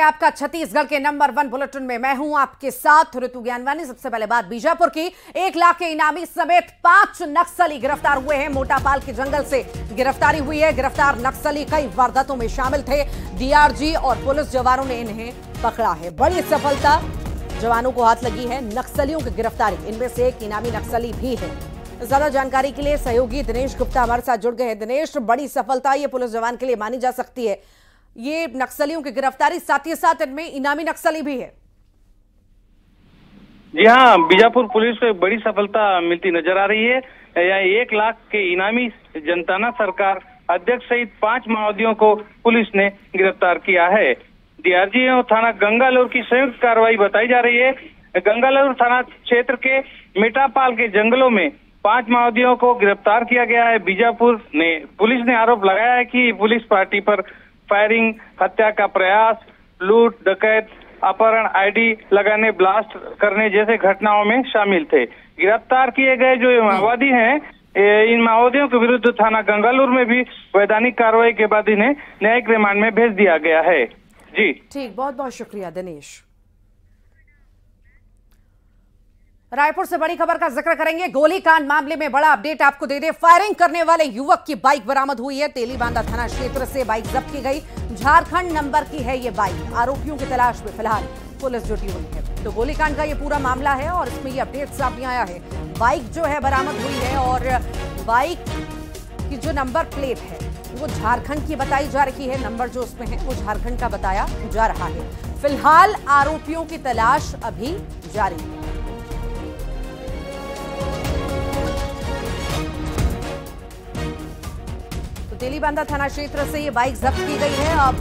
आपका छत्तीसगढ़ के number 1 bulletin में मैं हूं आपके साथ ऋतु ज्ञानवानी। सबसे पहले बात बीजापुर की। 1 लाख के इनामी समेत 5 नक्सली गिरफ्तार हुए हैं। मोटापाल के जंगल से गिरफ्तारी हुई है। गिरफ्तार नक्सली कई वारदातों में शामिल थे। डीआरजी और पुलिस जवानों ने इन्हें पकड़ा है। बड़ी सफलता जवानों को हाथ लगी है नक्सलियों की गिरफ्तारी। इनमें से एक इनामी नक्सली भी है। ज्यादा जानकारी के लिए सहयोगी दिनेश गुप्ता हमारे साथ जुड़ गए हैं। दिनेश, बड़ी सफलता ये पुलिस जवान के लिए मानी जा सकती है, ये नक्सलियों की गिरफ्तारी, साथ ही साथ इनमें इनामी नक्सली भी है। जी हाँ, बीजापुर पुलिस को बड़ी सफलता मिलती नजर आ रही है। यहाँ 1 लाख के इनामी जनताना सरकार अध्यक्ष सहित 5 माओवादियों को पुलिस ने गिरफ्तार किया है। डीआरजी और थाना गंगालूर की संयुक्त कार्रवाई बताई जा रही है। गंगालूर थाना क्षेत्र के मेटापाल के जंगलों में 5 माओवादियों को गिरफ्तार किया गया है। बीजापुर ने पुलिस ने आरोप लगाया है कि पुलिस पार्टी पर फायरिंग, हत्या का प्रयास, लूट, डकैत, अपहरण, आईडी लगाने, ब्लास्ट करने जैसे घटनाओं में शामिल थे। गिरफ्तार किए गए जो माओवादी हैं, इन माओवादियों के विरुद्ध थाना गंगालूर में भी वैधानिक कार्रवाई के बाद इन्हें न्यायिक रिमांड में भेज दिया गया है। जी ठीक, बहुत बहुत शुक्रिया दिनेश। रायपुर से बड़ी खबर का जिक्र करेंगे। गोलीकांड मामले में बड़ा अपडेट आपको दे दें। फायरिंग करने वाले युवक की बाइक बरामद हुई है। तेलीबांदा थाना क्षेत्र से बाइक जब्त की गई। झारखंड नंबर की है ये बाइक। आरोपियों की तलाश में फिलहाल पुलिस जुटी हुई है। तो गोलीकांड का ये पूरा मामला है और इसमें ये अपडेट सामने आया है। बाइक जो है बरामद हुई है और बाइक की जो नंबर प्लेट है वो झारखंड की बताई जा रही है। नंबर जो उसमें है वो झारखंड का बताया जा रहा है। फिलहाल आरोपियों की तलाश अभी जारी है। तेलीबांदा थाना क्षेत्र से ये बाइक जब्त की गई है। अब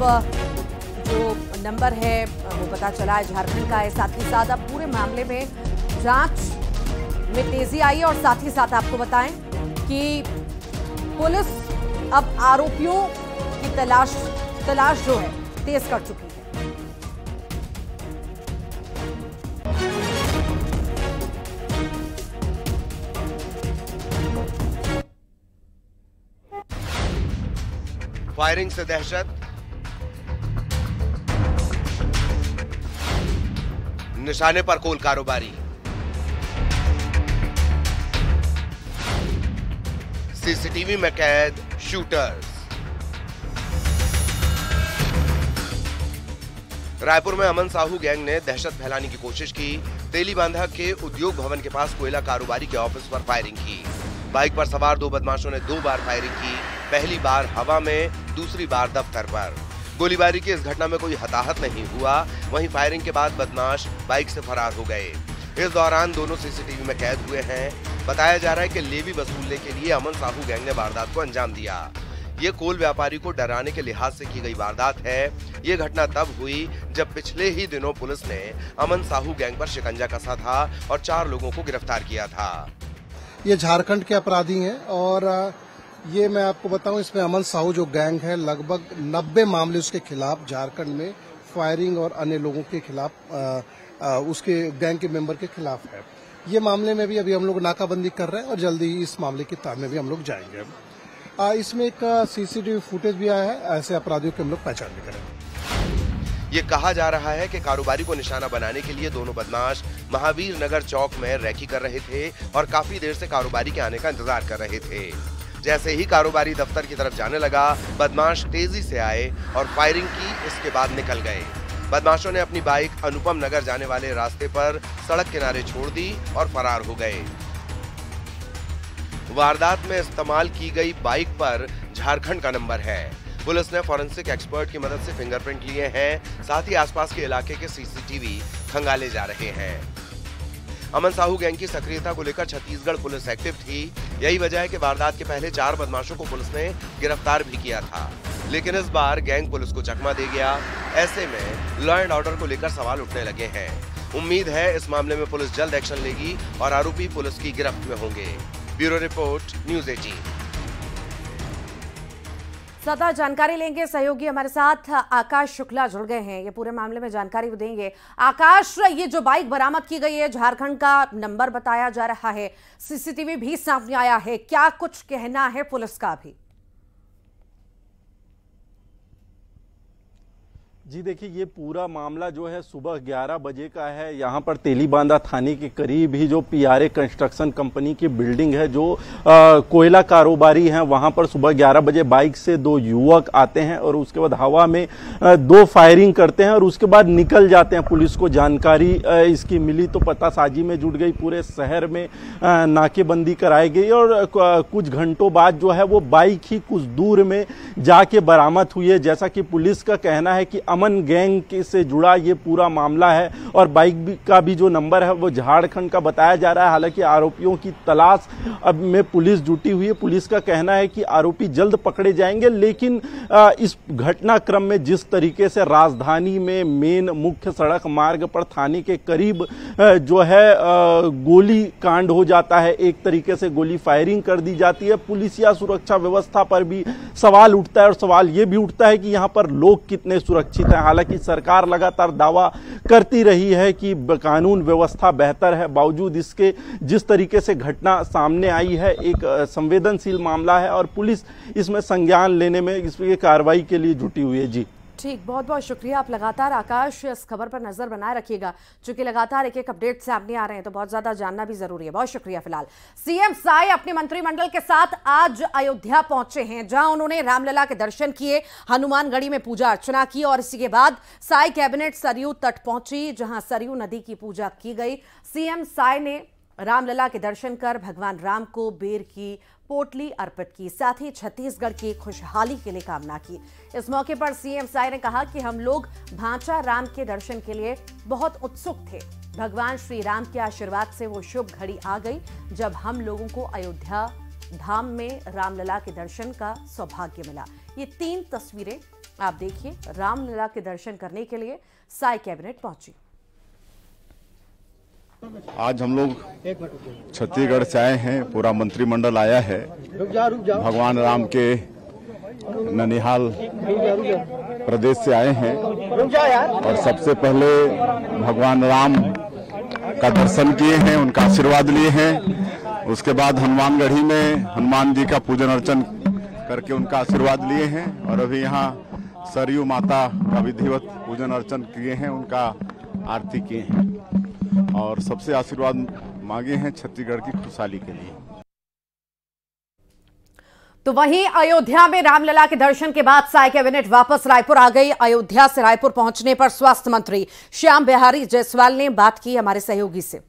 जो नंबर है वो पता चला है झारखंड का है। साथ ही साथ अब पूरे मामले में जांच में तेजी आई है और साथ ही साथ आपको बताएं कि पुलिस अब आरोपियों की तलाश जो है तेज कर चुकी है। फायरिंग से दहशत, निशाने पर कोल कारोबारी, सीसीटीवी में कैद शूटर्स। रायपुर में अमन साहू गैंग ने दहशत फैलाने की कोशिश की। तेलीबांधा के उद्योग भवन के पास कोयला कारोबारी के ऑफिस पर फायरिंग की। बाइक पर सवार 2 बदमाशों ने 2 बार फायरिंग की। पहली बार हवा में, दूसरी बार दफ्तर पर। गोलीबारी की इस घटना में कोई हताहत नहीं हुआ। वहीं फायरिंग के बाद बदमाश बाइक से फरार हो गए। इस दौरान दोनों सीसीटीवी में कैद हुए हैं। बताया जा रहा है कि लेवी वसूलने के लिए अमन साहू गैंग ने वारदात को अंजाम दिया। ये कोल व्यापारी को डराने के लिहाज से की गई वारदात है। ये घटना तब हुई जब पिछले ही दिनों पुलिस ने अमन साहू गैंग पर शिकंजा कसा था और 4 लोगों को गिरफ्तार किया था। ये झारखण्ड के अपराधी है और ये मैं आपको बताऊं, इसमें अमन साहू जो गैंग है लगभग 90 मामले उसके खिलाफ झारखंड में फायरिंग और अन्य लोगों के खिलाफ उसके गैंग के मेंबर के खिलाफ है। ये मामले में भी अभी हम लोग नाकाबंदी कर रहे हैं और जल्दी ही इस मामले की तार में भी हम लोग जाएंगे। इसमें एक सीसीटीवी फुटेज भी आया है। ऐसे अपराधियों की हम लोग पहचान भी करेंगे। ये कहा जा रहा है कि कारोबारी को निशाना बनाने के लिए दोनों बदमाश महावीर नगर चौक में रैकी कर रहे थे और काफी देर से कारोबारी के आने का इंतजार कर रहे थे। जैसे ही कारोबारी दफ्तर की तरफ जाने लगा, बदमाश तेजी से आए और फायरिंग की। इसके बाद निकल गए। बदमाशों ने अपनी बाइक अनुपम नगर जाने वाले रास्ते पर सड़क किनारे छोड़ दी और फरार हो गए। वारदात में इस्तेमाल की गई बाइक पर झारखंड का नंबर है। पुलिस ने फॉरेंसिक एक्सपर्ट की मदद से फिंगरप्रिंट लिए हैं। साथ ही आसपास के इलाके के सीसीटीवी खंगाले जा रहे हैं। अमन साहू गैंग की सक्रियता को लेकर छत्तीसगढ़ पुलिस एक्टिव थी। यही वजह है कि वारदात के पहले 4 बदमाशों को पुलिस ने गिरफ्तार भी किया था, लेकिन इस बार गैंग पुलिस को चकमा दे गया। ऐसे में लॉ एंड ऑर्डर को लेकर सवाल उठने लगे हैं। उम्मीद है इस मामले में पुलिस जल्द एक्शन लेगी और आरोपी पुलिस की गिरफ्त में होंगे। Bureau report, News 18। ज्यादा जानकारी लेंगे, सहयोगी हमारे साथ आकाश शुक्ला जुड़ गए हैं, ये पूरे मामले में जानकारी देंगे। आकाश, ये जो बाइक बरामद की गई है, झारखंड का नंबर बताया जा रहा है, सीसीटीवी भी सामने आया है, क्या कुछ कहना है पुलिस का भी? जी देखिए, ये पूरा मामला जो है सुबह 11 बजे का है। यहाँ पर तेलीबांदा थाने के करीब ही जो PRA कंस्ट्रक्शन कंपनी की बिल्डिंग है, जो कोयला कारोबारी हैं, वहाँ पर सुबह 11 बजे बाइक से दो युवक आते हैं और उसके बाद हवा में दो फायरिंग करते हैं और उसके बाद निकल जाते हैं। पुलिस को जानकारी इसकी मिली तो पतासाजी में जुट गई, पूरे शहर में नाकेबंदी कराई गई और कुछ घंटों बाद जो है वो बाइक ही कुछ दूर में जाके बरामद हुई है। जैसा कि पुलिस का कहना है कि अमन गैंग से जुड़ा ये पूरा मामला है और बाइक का भी जो नंबर है वो झारखंड का बताया जा रहा है। हालांकि आरोपियों की तलाश अब में पुलिस जुटी हुई है। पुलिस का कहना है कि आरोपी जल्द पकड़े जाएंगे, लेकिन इस घटनाक्रम में जिस तरीके से राजधानी में मेन मुख्य सड़क मार्ग पर थाने के करीब जो है गोली कांड हो जाता है, एक तरीके से गोली फायरिंग कर दी जाती है, पुलिस या सुरक्षा व्यवस्था पर भी सवाल उठता है और सवाल ये भी उठता है कि यहाँ पर लोग कितने सुरक्षित। हालांकि सरकार लगातार दावा करती रही है कि कानून व्यवस्था बेहतर है, बावजूद इसके जिस तरीके से घटना सामने आई है एक संवेदनशील मामला है और पुलिस इसमें संज्ञान लेने में इसमें कार्रवाई के लिए जुटी हुई है। जी ठीक, बहुत बहुत शुक्रिया। आप लगातार आकाश इस खबर पर नजर बनाए रखिएगा, चूंकि लगातार एक एक अपडेट सामने आ रहे हैं तो बहुत ज्यादा जानना भी जरूरी है। बहुत शुक्रिया। फिलहाल सीएम साय अपने मंत्रिमंडल के साथ आज अयोध्या पहुंचे हैं, जहां उन्होंने रामलला के दर्शन किए, हनुमानगढ़ी में पूजा अर्चना की और इसी के बाद साय कैबिनेट सरयू तट पहुंची, जहां सरयू नदी की पूजा की गई। सीएम साय ने रामलला के दर्शन कर भगवान राम को बेर की पोटली अर्पित की, साथ ही छत्तीसगढ़ की खुशहाली के लिए कामना की। इस मौके पर सीएम साय ने कहा कि हम लोग भांचा राम के दर्शन के लिए बहुत उत्सुक थे, भगवान श्री राम के आशीर्वाद से वो शुभ घड़ी आ गई जब हम लोगों को अयोध्या धाम में रामलला के दर्शन का सौभाग्य मिला। ये तीन तस्वीरें आप देखिए, रामलला के दर्शन करने के लिए साय कैबिनेट पहुंची। आज हम लोग छत्तीसगढ़ से आए हैं, पूरा मंत्रिमंडल आया है, भगवान राम के ननिहाल प्रदेश से आए हैं और सबसे पहले भगवान राम का दर्शन किए हैं, उनका आशीर्वाद लिए हैं। उसके बाद हनुमानगढ़ी में हनुमान जी का पूजन अर्चन करके उनका आशीर्वाद लिए हैं और अभी यहाँ सरयू माता का विधिवत पूजन अर्चन किए हैं, उनका आरती किए हैं और सबसे आशीर्वाद मांगे हैं छत्तीसगढ़ की खुशहाली के लिए। तो वहीं अयोध्या में रामलला के दर्शन के बाद साय कैबिनेट वापस रायपुर आ गई। अयोध्या से रायपुर पहुंचने पर स्वास्थ्य मंत्री श्याम बिहारी जायसवाल ने बात की हमारे सहयोगी से।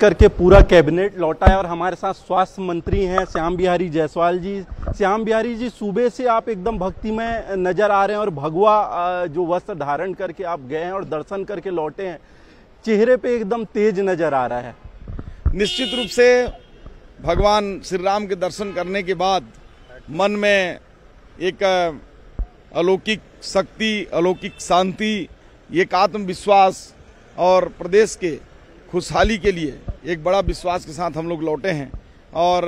करके पूरा कैबिनेट लौटा है और हमारे साथ स्वास्थ्य मंत्री हैं श्याम बिहारी जायसवाल जी। श्याम बिहारी जी, सुबह से आप एकदम भक्ति में नजर आ रहे हैं और भगवा जो वस्त्र धारण करके आप गए हैं और दर्शन करके लौटे हैं, चेहरे पे एकदम तेज नजर आ रहा है। निश्चित रूप से भगवान श्री राम के दर्शन करने के बाद मन में एक अलौकिक शक्ति, अलौकिक शांति, एक आत्मविश्वास और प्रदेश के खुशहाली के लिए एक बड़ा विश्वास के साथ हम लोग लौटे हैं और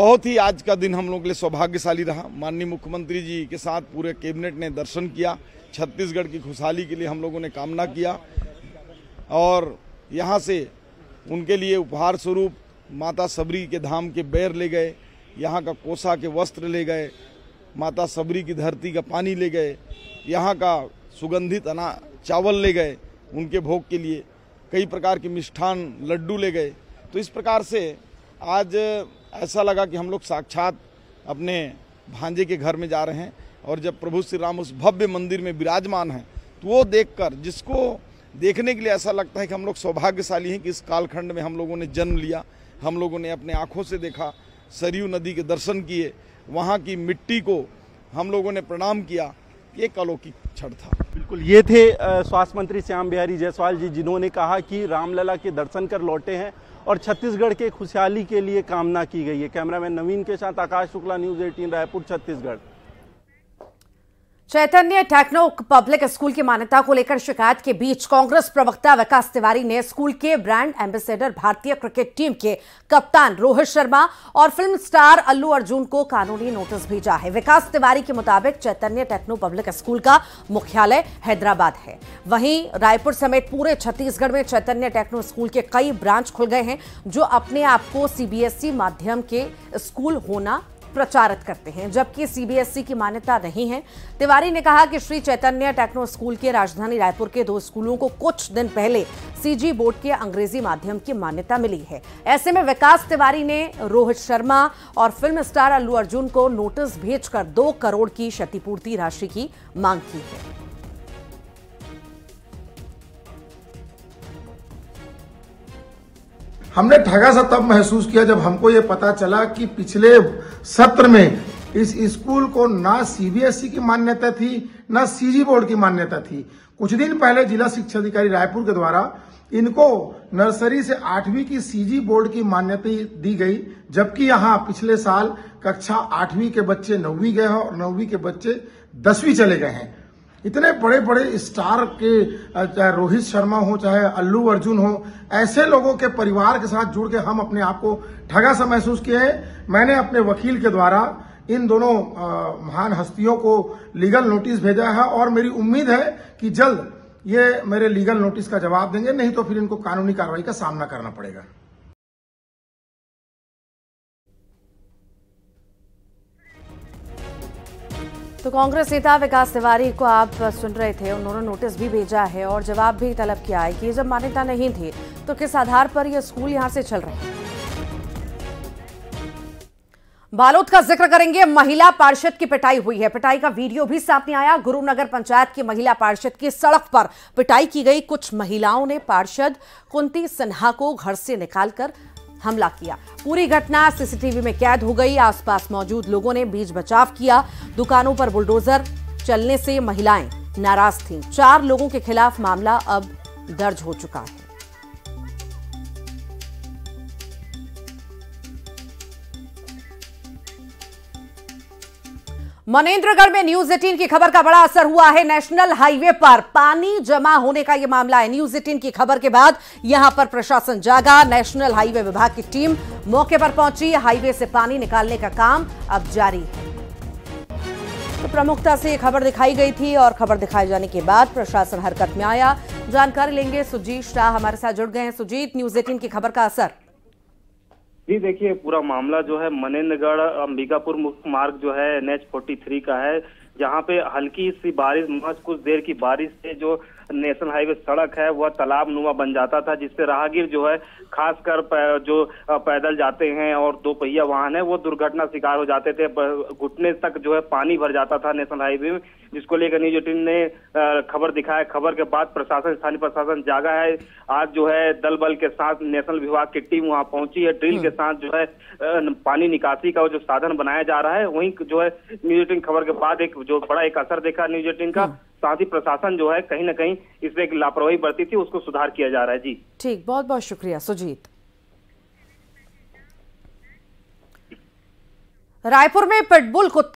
बहुत ही आज का दिन हम लोग के लिए सौभाग्यशाली रहा। माननीय मुख्यमंत्री जी के साथ पूरे कैबिनेट ने दर्शन किया, छत्तीसगढ़ की खुशहाली के लिए हम लोगों ने कामना किया और यहाँ से उनके लिए उपहार स्वरूप माता सबरी के धाम के बेर ले गए, यहाँ का कोसा के वस्त्र ले गए, माता सबरी की धरती का पानी ले गए, यहाँ का सुगंधित अनाज चावल ले गए उनके भोग के लिए, कई प्रकार के मिष्ठान लड्डू ले गए। तो इस प्रकार से आज ऐसा लगा कि हम लोग साक्षात अपने भांजे के घर में जा रहे हैं और जब प्रभु श्री राम उस भव्य मंदिर में विराजमान हैं तो वो देखकर, जिसको देखने के लिए ऐसा लगता है कि हम लोग सौभाग्यशाली हैं कि इस कालखंड में हम लोगों ने जन्म लिया, हम लोगों ने अपने आँखों से देखा, सरयू नदी के दर्शन किए, वहाँ की मिट्टी को हम लोगों ने प्रणाम किया, ये अलौकिक क्षण था। बिल्कुल, ये थे स्वास्थ्य मंत्री श्याम बिहारी जायसवाल जी, जिन्होंने कहा कि रामलला के दर्शन कर लौटे हैं और छत्तीसगढ़ के खुशहाली के लिए कामना की गई है। कैमरामैन नवीन के साथ Akash Shukla, news 18 Raipur, Chhattisgarh. Chaitanya techno public school की मान्यता को लेकर शिकायत के बीच कांग्रेस प्रवक्ता विकास तिवारी ने स्कूल के ब्रांड एम्बेसडर भारतीय क्रिकेट टीम के कप्तान रोहित शर्मा और फिल्म स्टार अल्लू अर्जुन को कानूनी नोटिस भेजा है। विकास तिवारी के मुताबिक चैतन्य टेक्नो पब्लिक स्कूल का मुख्यालय हैदराबाद है, वहीं रायपुर समेत पूरे छत्तीसगढ़ में चैतन्य टेक्नो स्कूल के कई ब्रांच खुल गए हैं, जो अपने आप को CBSE माध्यम के स्कूल होना प्रचारित करते हैं, जबकि सीबीएसई की मान्यता नहीं है। तिवारी ने कहा कि श्री चैतन्य टेक्नो स्कूल के राजधानी रायपुर के दो स्कूलों को कुछ दिन पहले सीजी बोर्ड के अंग्रेजी माध्यम की मान्यता मिली है। ऐसे में विकास तिवारी ने रोहित शर्मा और फिल्म स्टार अल्लू अर्जुन को नोटिस भेजकर 2 करोड़ की क्षतिपूर्ति राशि की मांग की है। हमने ठगा सा तब महसूस किया जब हमको ये पता चला कि पिछले सत्र में इस स्कूल को ना सीबीएसई की मान्यता थी ना सीजी बोर्ड की मान्यता थी। कुछ दिन पहले जिला शिक्षा अधिकारी रायपुर के द्वारा इनको नर्सरी से 8वीं की सीजी बोर्ड की मान्यता दी गई, जबकि यहाँ पिछले साल कक्षा 8वीं के बच्चे 9वीं गए हैं और 9वीं के बच्चे 10वीं चले गए हैं। इतने बड़े बड़े स्टार के, चाहे रोहित शर्मा हो चाहे अल्लू अर्जुन हो, ऐसे लोगों के परिवार के साथ जुड़ के हम अपने आप को ठगा सा महसूस किए हैं। मैंने अपने वकील के द्वारा इन दोनों महान हस्तियों को लीगल नोटिस भेजा है और मेरी उम्मीद है कि जल्द ये मेरे लीगल नोटिस का जवाब देंगे, नहीं तो फिर इनको कानूनी कार्रवाई का सामना करना पड़ेगा। तो कांग्रेस नेता विकास तिवारी को आप सुन रहे थे, उन्होंने नोटिस भी भेजा है और जवाब भी तलब किया है कि जब मान्यता नहीं थी तो किस आधार पर यह स्कूल यहां से चल रहे हैं। बालोद का जिक्र करेंगे। महिला पार्षद की पिटाई हुई है, पिटाई का वीडियो भी सामने आया। गुरुनगर पंचायत की महिला पार्षद की सड़क पर पिटाई की गई। कुछ महिलाओं ने पार्षद कुंती सिन्हा को घर से निकालकर हमला किया। पूरी घटना सीसीटीवी में कैद हो गई। आसपास मौजूद लोगों ने बीच बचाव किया। दुकानों पर बुलडोजर चलने से महिलाएं नाराज थीं। 4 लोगों के खिलाफ मामला अब दर्ज हो चुका है। मनेंद्रगढ़ में न्यूज़ 18 की खबर का बड़ा असर हुआ है। नेशनल हाईवे पर पानी जमा होने का यह मामला है। न्यूज़ 18 की खबर के बाद यहां पर प्रशासन जागा। नेशनल हाईवे विभाग की टीम मौके पर पहुंची। हाईवे से पानी निकालने का काम अब जारी है। तो प्रमुखता से खबर दिखाई गई थी और खबर दिखाए जाने के बाद प्रशासन हरकत में आया। जानकारी लेंगे सुजीत शाह, हमारे साथ जुड़ गए हैं। सुजीत, न्यूज़ 18 की खबर का असर। जी देखिए, पूरा मामला जो है मनेंद्रगढ़ अंबिकापुर मुख्य मार्ग जो है NH 43 का है, जहां पे हल्की सी बारिश, महज कुछ देर की बारिश से जो नेशनल हाईवे सड़क है वह तालाब नुमा बन जाता था, जिससे राहगीर जो है खासकर जो पैदल जाते हैं और 2 पहिया वाहन है वो दुर्घटना शिकार हो जाते थे। घुटने तक जो है पानी भर जाता था नेशनल हाईवे में, जिसको लेकर न्यूज़ 18 ने खबर दिखाया। खबर के बाद प्रशासन, स्थानीय प्रशासन जागा है। आज जो है दल बल के साथ नेशनल विभाग की टीम वहां पहुंची है। ड्रिल के साथ जो है पानी निकासी का जो साधन बनाया जा रहा है। वहीं जो है न्यूज़ 18 खबर के बाद एक जो बड़ा एक असर देखा न्यूज़ 18 का। साथ ही प्रशासन जो है कहीं ना कहीं इसमें एक लापरवाही बरती थी, उसको सुधार किया जा रहा है। जी ठीक, बहुत बहुत शुक्रिया सुजीत। रायपुर में पिटबुल कुत्ता